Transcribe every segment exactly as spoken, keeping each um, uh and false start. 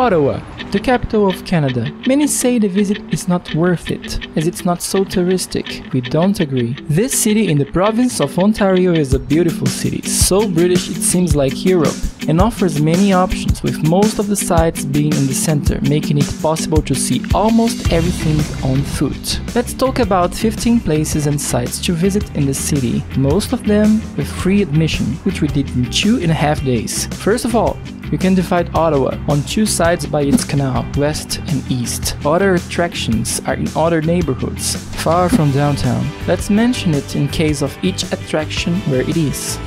Ottawa, the capital of Canada. Many say the visit is not worth it, as it's not so touristic. We don't agree. This city in the province of Ontario is a beautiful city, so British it seems like Europe, and offers many options, with most of the sites being in the center, making it possible to see almost everything on foot. Let's talk about fifteen places and sites to visit in the city, most of them with free admission, which we did in two and a half days. First of all, you can divide Ottawa on two sides by its canal, west and east. Other attractions are in other neighborhoods, far from downtown. Let's mention it in case of each attraction where it is.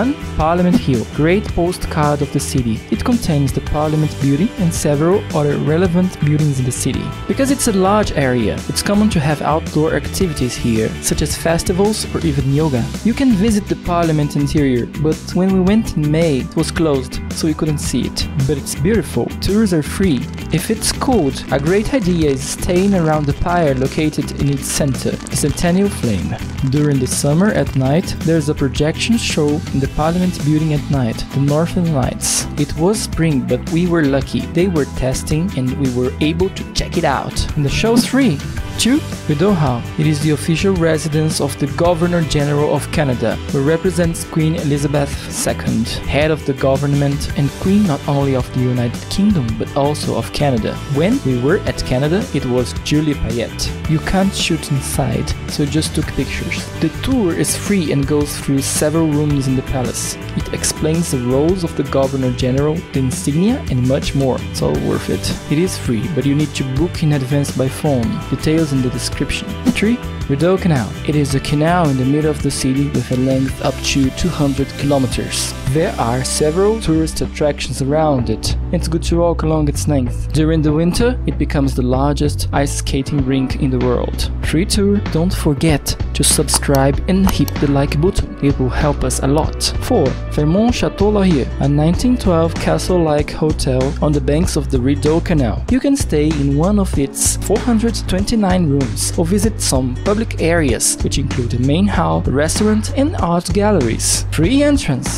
one. Parliament Hill, great postcard of the city. It contains the Parliament building and several other relevant buildings in the city. Because it's a large area, it's common to have outdoor activities here, such as festivals or even yoga. You can visit the Parliament interior, but when we went in May, it was closed, so we couldn't see it. But it's beautiful, tours are free. If it's cold, a great idea is staying around the pyre located in its center, the Centennial Flame. During the summer at night, there's a projection show in the Parliament building at night, the Northern Lights. It was spring, but we were lucky. They were testing and we were able to check it out. And the show's free. two. Rideau Hall. It is the official residence of the Governor-General of Canada, who represents Queen Elizabeth the Second, head of the government and Queen not only of the United Kingdom but also of Canada. When we were at Canada, it was Julie Payette. You can't shoot inside, so just took pictures. The tour is free and goes through several rooms in the palace. It explains the roles of the Governor-General, the insignia and much more. It's all worth it. It is free, but you need to book in advance by phone. Details in the description. three. Rideau Canal. It is a canal in the middle of the city with a length up to two hundred kilometers. There are several tourist attractions around it. It's good to walk along its length. During the winter, it becomes the largest ice skating rink in the world. Free tour. Don't forget to subscribe and hit the like button. It will help us a lot. four. Fairmont Chateau Laurier, a nineteen twelve castle-like hotel on the banks of the Rideau Canal. You can stay in one of its four hundred twenty-nine rooms or visit some public areas, which include a main hall, a restaurant and art galleries. Free entrance.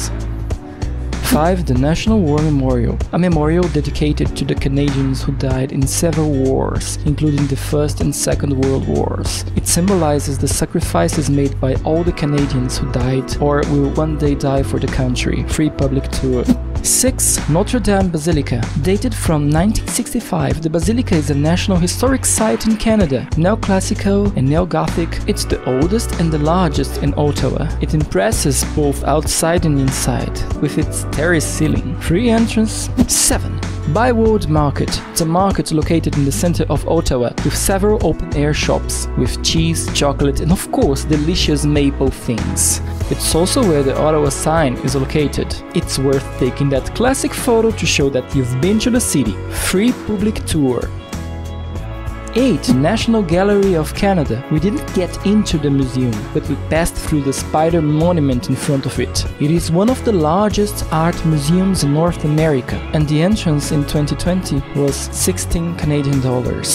five. The National War Memorial, a memorial dedicated to the Canadians who died in several wars, including the First and Second World Wars. It symbolizes the sacrifices made by all the Canadians who died or will one day die for the country. Free public tour. six. Notre-Dame Basilica. Dated from nineteen sixty-five, the Basilica is a National Historic Site in Canada. Neoclassical and neo-Gothic, it's the oldest and the largest in Ottawa. It impresses both outside and inside, with its terrace ceiling. Free entrance. seven. Byward Market. It's a market located in the center of Ottawa, with several open-air shops, with cheese, chocolate and of course delicious maple things. It's also where the Ottawa sign is located. It's worth taking that classic photo to show that you've been to the city. Free public tour. eight. National Gallery of Canada. We didn't get into the museum, but we passed through the spider monument in front of it. It is one of the largest art museums in North America, and the entrance in twenty twenty was sixteen Canadian dollars.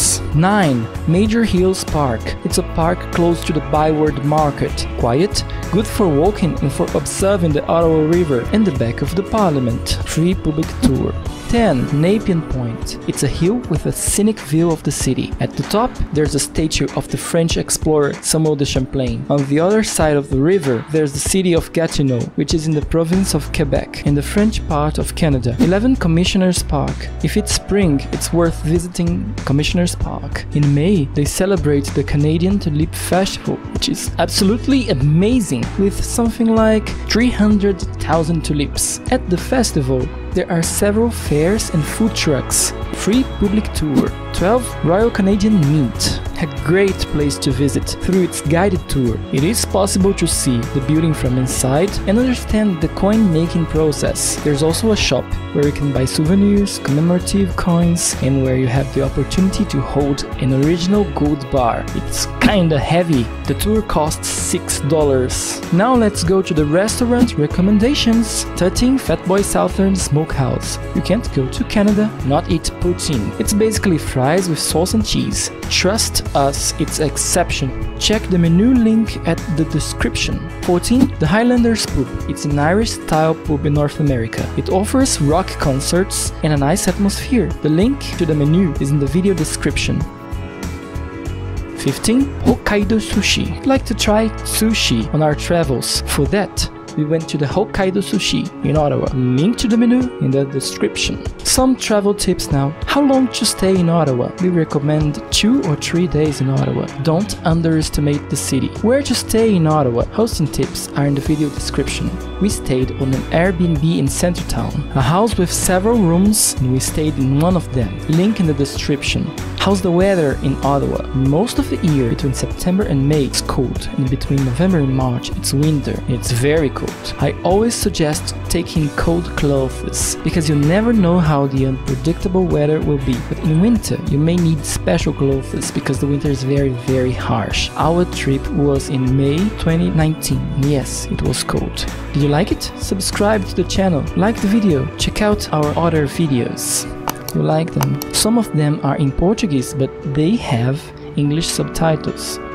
nine. Major Hill Park. It's a park close to the Byward Market. Quiet, good for walking and for observing the Ottawa River and the back of the Parliament. Free public tour. ten. Napean Point. It's a hill with a scenic view of the city. At the top, there's a statue of the French explorer Samuel de Champlain. On the other side of the river, there's the city of Gatineau, which is in the province of Quebec, in the French part of Canada. eleven. Commissioners' Park. If it's spring, it's worth visiting Commissioners' Park. In May, they celebrate the Canadian Tulip Festival, which is absolutely amazing, with something like three hundred thousand tulips. At the festival, there are several fairs and food trucks. Free public tour. twelve. Royal Canadian Mint. A great place to visit through its guided tour. It is possible to see the building from inside and understand the coin making process. There's also a shop where you can buy souvenirs, commemorative coins, and where you have the opportunity to hold an original gold bar. It's kinda heavy. The tour costs six dollars. Now let's go to the restaurant recommendations. thirteen. Fatboys Southern Smokehouse. You can't go to Canada, not eat poutine. It's basically fries with sauce and cheese. Trust us its exception. Check the menu link at the description. fourteen. The Highlander's Pub. It's an Irish-style pub in North America. It offers rock concerts and a nice atmosphere. The link to the menu is in the video description. fifteen. Hokkaido Sushi. I'd like to try sushi on our travels. For that, we went to the Hokkaido Sushi in Ottawa. Link to the menu in the description. Some travel tips now. How long to stay in Ottawa? We recommend two or three days in Ottawa. Don't underestimate the city. Where to stay in Ottawa? Hosting tips are in the video description. We stayed on an Airbnb in Centretown, a house with several rooms, and we stayed in one of them. Link in the description. How's the weather in Ottawa? Most of the year, between September and May, it's cold, and between November and March, it's winter. It's very cold. I always suggest taking cold clothes, because you never know how the unpredictable weather will be. But in winter, you may need special clothes, because the winter is very, very harsh. Our trip was in May twenty nineteen. Yes, it was cold. Did you like it? Subscribe to the channel, like the video, check out our other videos. You like them. Some of them are in Portuguese, but they have English subtitles.